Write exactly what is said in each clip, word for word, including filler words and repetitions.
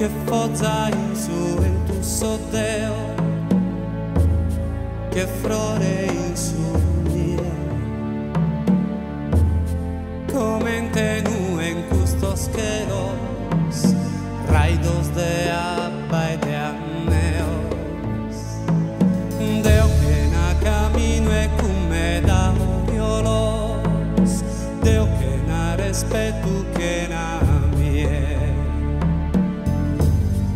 che forza in su e tu sotteo, che frore in su nie. Comente nu en custos queros, raidos de abba e de anneos. Deo pena camino e cum me damo violos, deo pena respetu che na mie.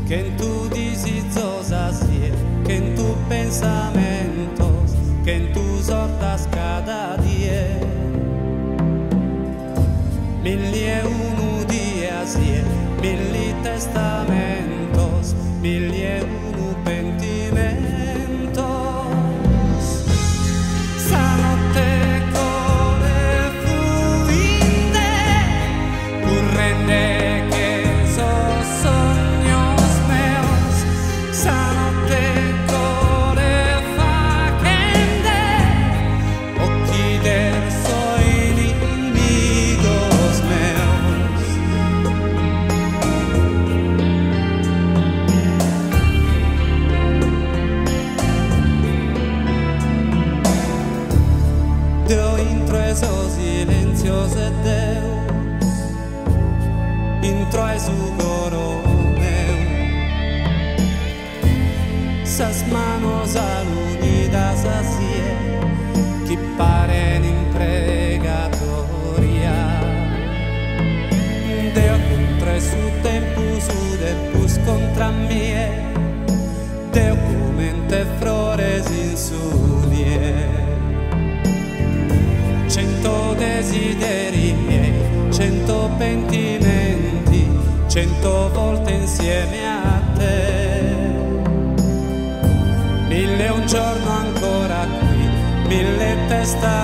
Che in tu disiziosa sie, che in tu pensamentos, che in tu sortas cada die. Milli e unu dia sie, milli testamentos, milli e unu pentimentos. Deo intro e so silenciose Deus, intro e su coro meu. Sas manos alunidas asie, chi pare in pregatoria. Deo contro e su tempus u depus contra mie, Deo cumente frores in su nie. Cento desideri miei, cento pentimenti, cento volte insieme a te. Mille un giorno ancora qui, mille testa.